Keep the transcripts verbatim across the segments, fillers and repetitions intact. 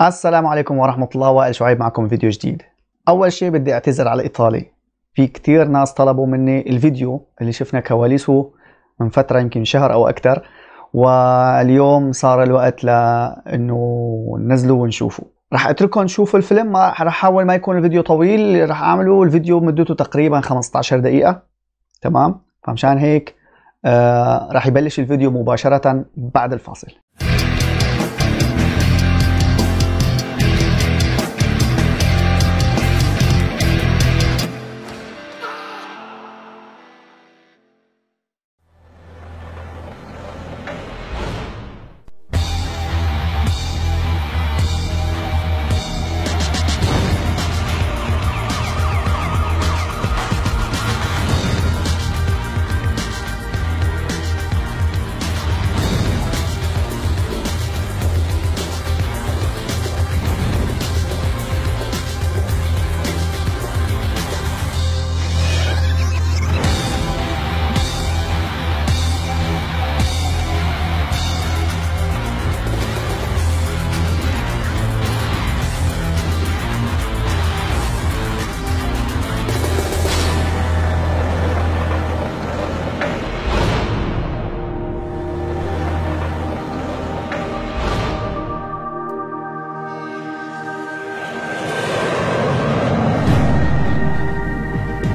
السلام عليكم ورحمة الله. وائل شعيب معكم فيديو جديد. أول شيء بدي أعتذر على إيطالي، في كتير ناس طلبوا مني الفيديو اللي شفنا كواليسه من فترة يمكن شهر أو أكتر، واليوم صار الوقت لأنه نزلوا ونشوفه. رح أترككم تشوفوا الفيلم، ما رح أحاول ما يكون الفيديو طويل، رح أعمله الفيديو مدته تقريبا خمسة عشر دقيقة، تمام؟ فمشان هيك آه رح يبلش الفيديو مباشرة بعد الفاصل.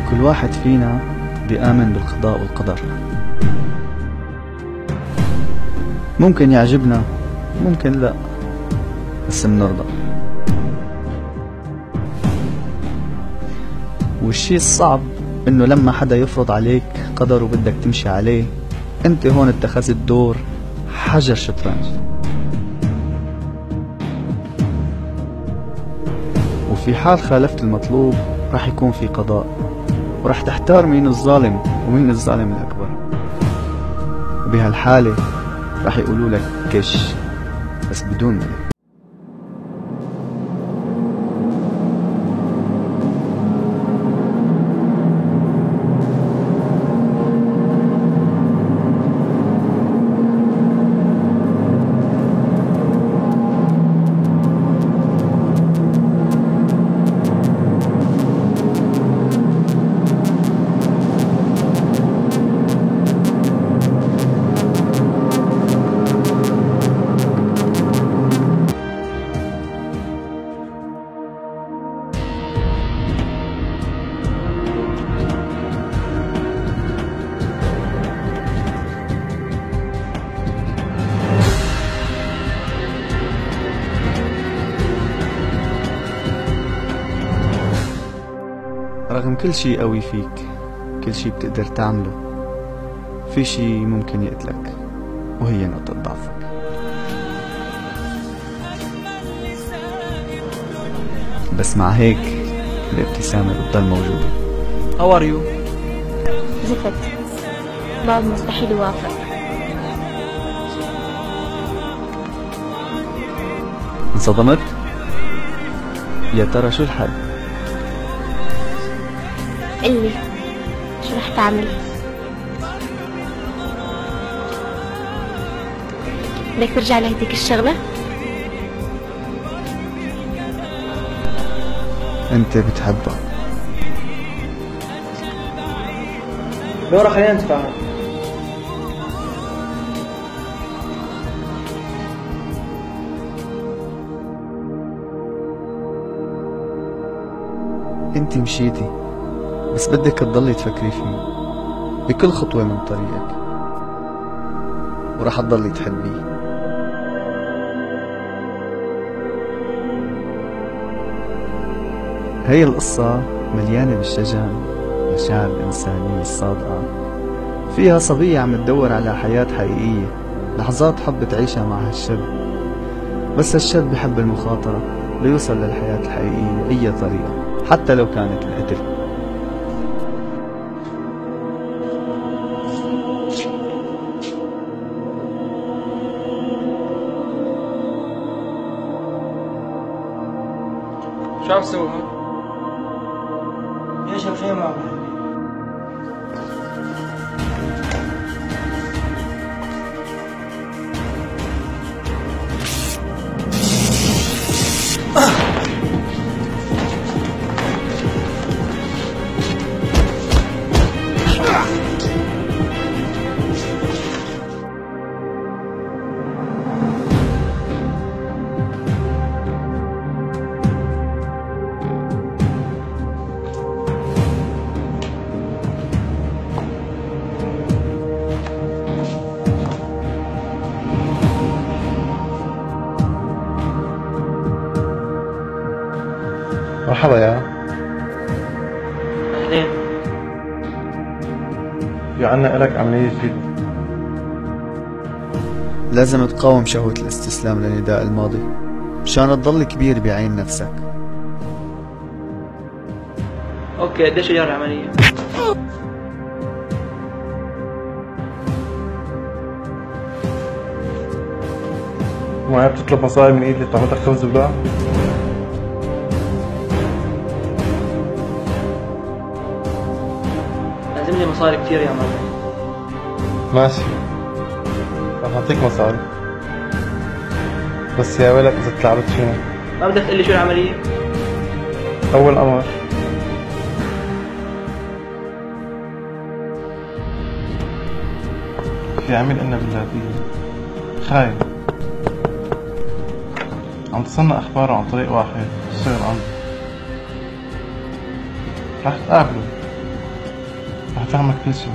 كل واحد فينا بيآمن بالقضاء والقدر، ممكن يعجبنا ممكن لا، بس منرضى. والشي الصعب انه لما حدا يفرض عليك قدر وبدك تمشي عليه، انت هون اتخذت دور حجر شطرنج، وفي حال خالفت المطلوب رح يكون في قضاء، ورح تحتار مين الظالم ومين الظالم الأكبر. وبهالحالة رح يقولوا لك كش، بس بدون ملك. رغم كل شي قوي فيك، كل شي بتقدر تعمله، في شي ممكن يقتلك وهي نقطة ضعفك. بس مع هيك الابتسامة بتضل موجودة. How are you؟ زفت، بعد مستحيل يوافق. انصدمت؟ يا ترى شو الحل؟ قلي شو رح تعمل؟ بدك ترجع لهديك الشغلة؟ انت بتحبها. نورا خلينا نتفاهم. انت مشيتي، بس بدك تضلي تفكري فيه بكل خطوة من طريقك، وراح تضلي تحبيه. هي القصة مليانة بالشجن، مشاعر الإنسانية الصادقة، فيها صبية عم تدور على حياة حقيقية، لحظات حب تعيشها مع هالشاب، بس هالشاب بحب المخاطرة ليوصل للحياة الحقيقية بأي طريقة، حتى لو كانت القتل. شو عم تسوي هون؟ ليش هالخيمة ما عم تحكي؟ مرحبا يا أهلين. في عنا إلك عملية فيديو. لازم تقاوم شهوة الاستسلام لنداء الماضي مشان تضل كبير بعين نفسك. أوكي، قديش أجار العملية؟ ما عم تطلب مصاري من إيد اللي طعمتك خبز بلاع؟ لازم لي مصاري كثير يا مرة. ماشي، رح أعطيك مصاري، بس يا ولد إذا تلعبت فينا. ما بدك تقول لي شو العملية؟ أول أمر في عمل إلنا باللاتيني خاين عم تصنع أخباره عن طريق واحد بصير عنده، رح تقابله، رح تعمل كل شيء.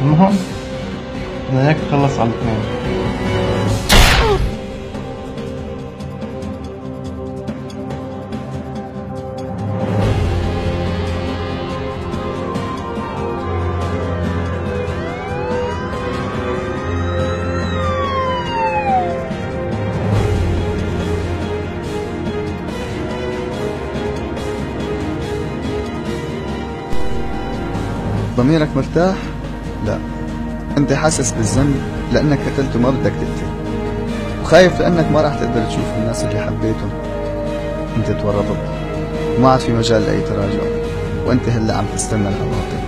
المهم بدنا اياك تخلص على الاثنين. ضميرك مرتاح؟ لا، انت حاسس بالذنب لانك قتلت وما بدك تقتل، وخايف لانك ما راح تقدر تشوف الناس اللي حبيتهم. انت تورطت وما عاد في مجال لاي تراجع، وانت هلا عم تستنى العواقب.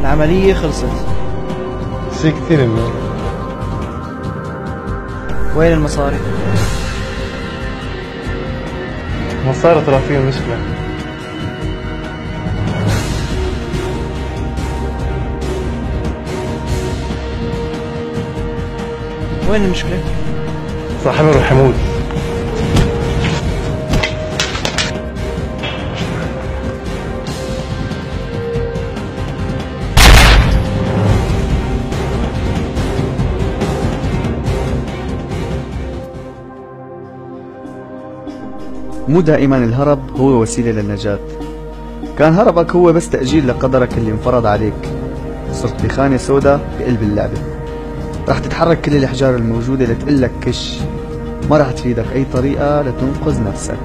العملية خلصت. شي كثير منيح. وين المصاري؟ ما صارت رافيه مشكلة. وين المشكلة؟ صاحبنا الحمود. مو دائما الهرب هو وسيلة للنجاة. كان هربك هو بس تأجيل لقدرك اللي انفرض عليك. صرت بخانة سوداء بقلب اللعبة، رح تتحرك كل الأحجار الموجودة لتقلك كش، ما رح تفيدك أي طريقة لتنقذ نفسك.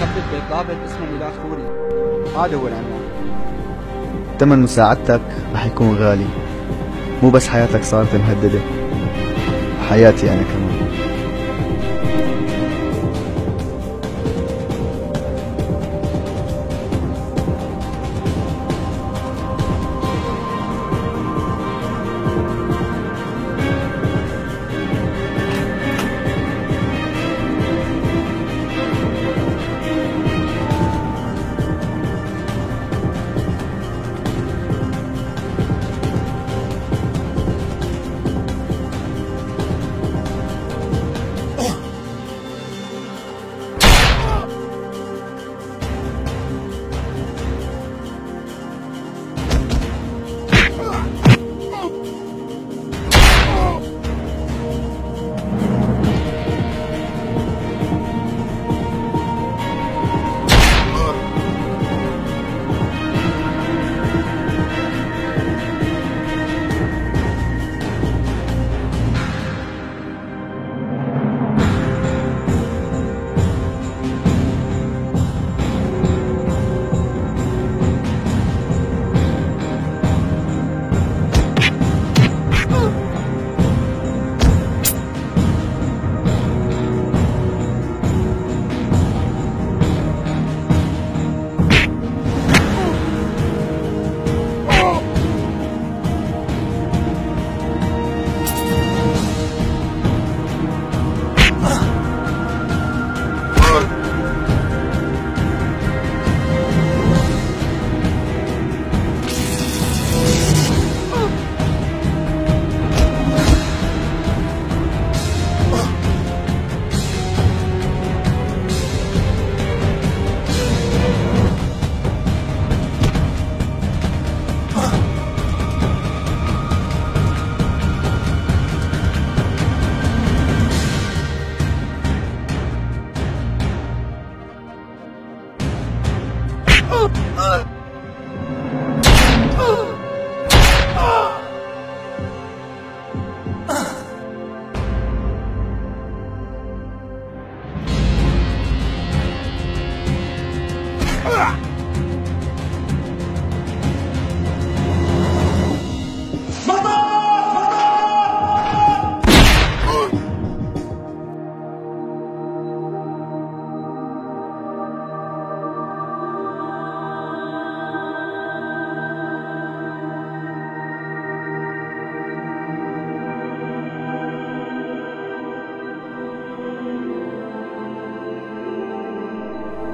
خطط بالضابط اسمه ميلاد خوري، هذا هو العنوان. تمن مساعدتك رح يكون غالي، مو بس حياتك صارت مهددة، حياتي أنا كمان.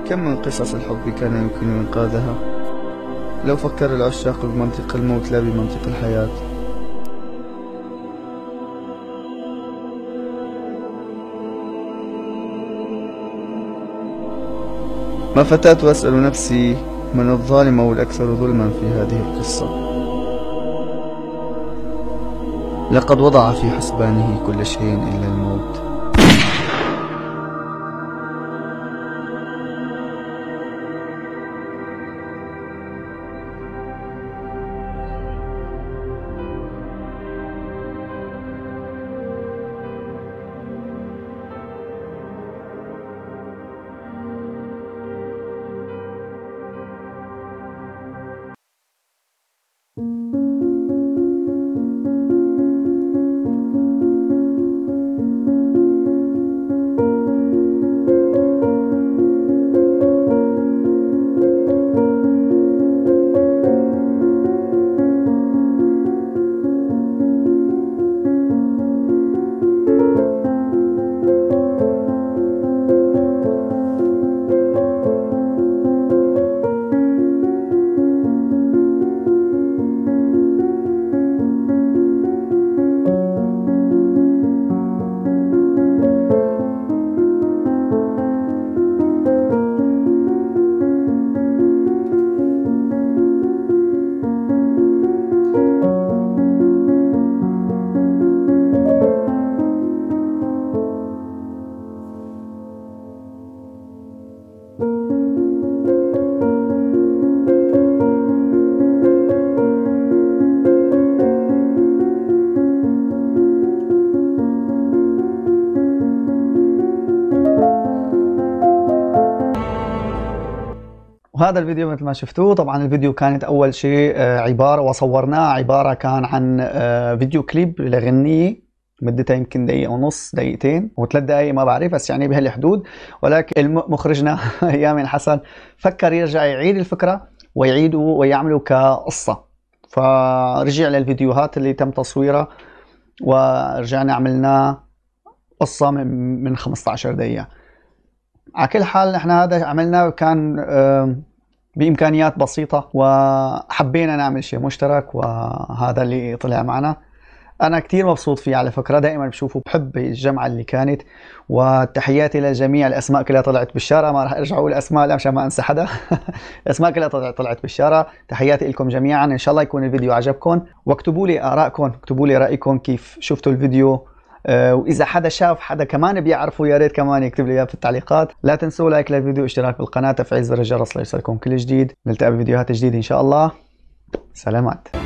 كم من قصص الحب كان يمكن إنقاذها لو فكر العشاق بمنطق الموت لا بمنطق الحياة. ما فتات وأسأل نفسي من الظالم أو الأكثر ظلما في هذه القصة. لقد وضع في حسبانه كل شيء إلا الموت. هذا الفيديو مثل ما شفتوه، طبعا الفيديو كانت اول شيء عباره وصورناه عباره كان عن فيديو كليب لغنيه مدتها يمكن دقيقه ونص دقيقتين وثلاث دقائق ما بعرف، بس يعني بهالحدود. ولكن مخرجنا أيمن الحسن فكر يرجع يعيد الفكره ويعيده ويعمله كقصه، فرجع للفيديوهات اللي تم تصويرها ورجعنا عملناه قصه من خمسة عشر دقيقه. على كل حال نحن هذا عملناه كان بإمكانيات بسيطة وحبينا نعمل شيء مشترك، وهذا اللي طلع معنا. أنا كتير مبسوط فيه على فكرة، دائما بشوفه، بحب الجمعة اللي كانت. وتحياتي للجميع، الأسماء كلها طلعت بالشارع، ما راح أرجع أقول أسماء لا مشان ما أنسى حدا. الأسماء كلها طلعت بالشارع، تحياتي لكم جميعا. إن شاء الله يكون الفيديو عجبكم، واكتبوا لي آرائكم، اكتبوا لي رأيكم كيف شفتوا الفيديو. وإذا حدا شاف حدا كمان بيعرفه يا ريت كمان يكتب لي اياه في التعليقات. لا تنسوا لايك للفيديو، اشتراك بالقناة، تفعيل زر الجرس ليصلكم كل جديد. نلتقي بفيديوهات جديدة إن شاء الله. سلامات.